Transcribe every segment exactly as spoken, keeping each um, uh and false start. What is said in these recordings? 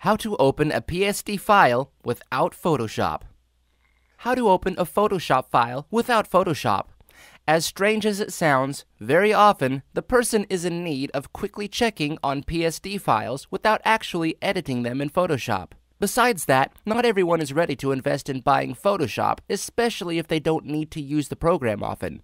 How to open a P S D file without Photoshop. How to open a Photoshop file without Photoshop. As strange as it sounds, very often the person is in need of quickly checking on P S D files without actually editing them in Photoshop. Besides that, not everyone is ready to invest in buying Photoshop, especially if they don't need to use the program often.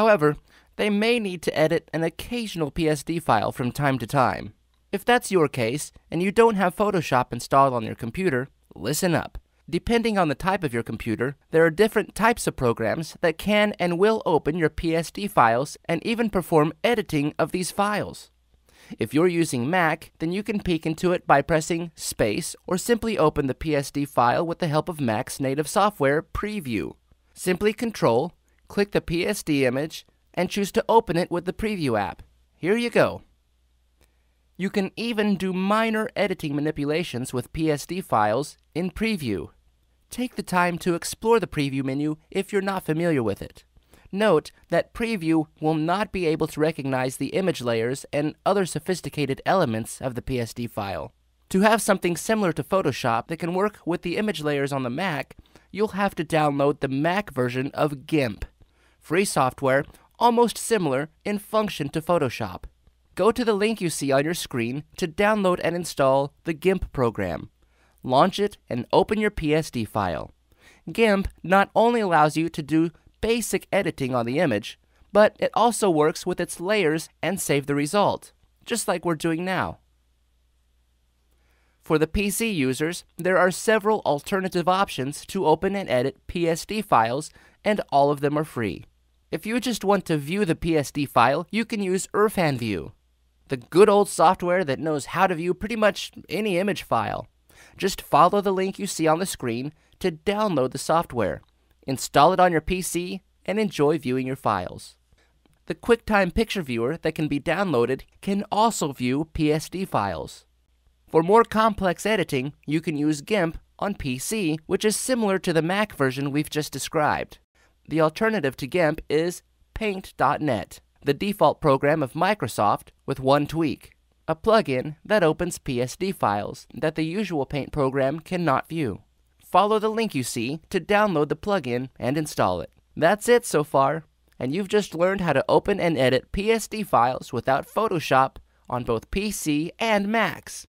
However, they may need to edit an occasional P S D file from time to time. If that's your case, and you don't have Photoshop installed on your computer, listen up. Depending on the type of your computer, there are different types of programs that can and will open your P S D files and even perform editing of these files. If you're using Mac, then you can peek into it by pressing space or simply open the P S D file with the help of Mac's native software, Preview. Simply Control, click the P S D image, and choose to open it with the Preview app. Here you go. You can even do minor editing manipulations with P S D files in Preview. Take the time to explore the Preview menu if you're not familiar with it. Note that Preview will not be able to recognize the image layers and other sophisticated elements of the P S D file. To have something similar to Photoshop that can work with the image layers on the Mac, you'll have to download the Mac version of GIMP, free software almost similar in function to Photoshop. Go to the link you see on your screen to download and install the GIMP program. Launch it and open your P S D file. GIMP not only allows you to do basic editing on the image, but it also works with its layers and save the result, just like we're doing now. For the P C users, there are several alternative options to open and edit P S D files, and all of them are free. If you just want to view the P S D file, you can use IrfanView, the good old software that knows how to view pretty much any image file. Just follow the link you see on the screen to download the software, install it on your P C, and enjoy viewing your files. The QuickTime Picture Viewer that can be downloaded can also view P S D files. For more complex editing, you can use GIMP on P C, which is similar to the Mac version we've just described. The alternative to GIMP is Paint dot net, the default program of Microsoft with one tweak, a plugin that opens P S D files that the usual Paint program cannot view. Follow the link you see to download the plugin and install it. That's it so far, and you've just learned how to open and edit P S D files without Photoshop on both P C and Macs.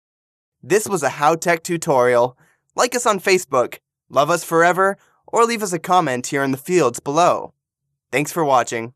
This was a HowTech tutorial. Like us on Facebook, love us forever, or leave us a comment here in the fields below. Thanks for watching.